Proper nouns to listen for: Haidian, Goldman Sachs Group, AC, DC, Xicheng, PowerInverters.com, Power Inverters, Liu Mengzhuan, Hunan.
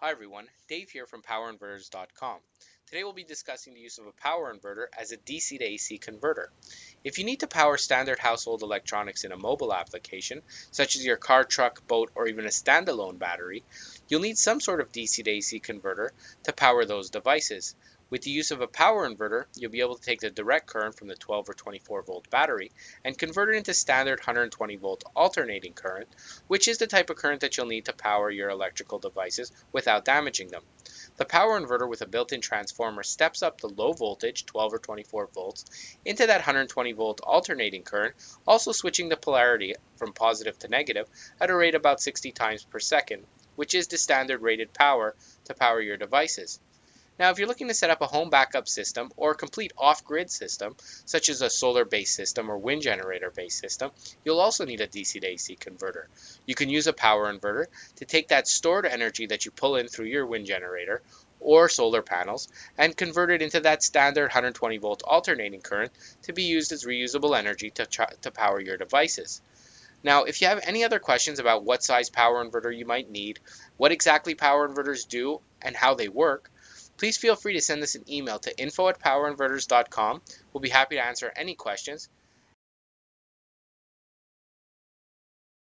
Hi everyone, Dave here from PowerInverters.com. Today we'll be discussing the use of a power inverter as a DC to AC converter. If you need to power standard household electronics in a mobile application, such as your car, truck, boat, or even a standalone battery, you'll need some sort of DC to AC converter to power those devices. With the use of a power inverter, you'll be able to take the direct current from the 12 or 24 volt battery and convert it into standard 120 volt alternating current, which is the type of current that you'll need to power your electrical devices without damaging them. The power inverter with a built-in transformer steps up the low voltage, 12 or 24 volts, into that 120 volt alternating current, also switching the polarity from positive to negative at a rate about 60 times per second, which is the standard rated power to power your devices. Now, if you're looking to set up a home backup system or a complete off-grid system, such as a solar-based system or wind generator-based system, you'll also need a DC to AC converter. You can use a power inverter to take that stored energy that you pull in through your wind generator or solar panels and convert it into that standard 120 volt alternating current to be used as reusable energy to power your devices. Now, if you have any other questions about what size power inverter you might need, what exactly power inverters do, and how they work, please feel free to send us an email to info@powerinverters.com. We'll be happy to answer any questions.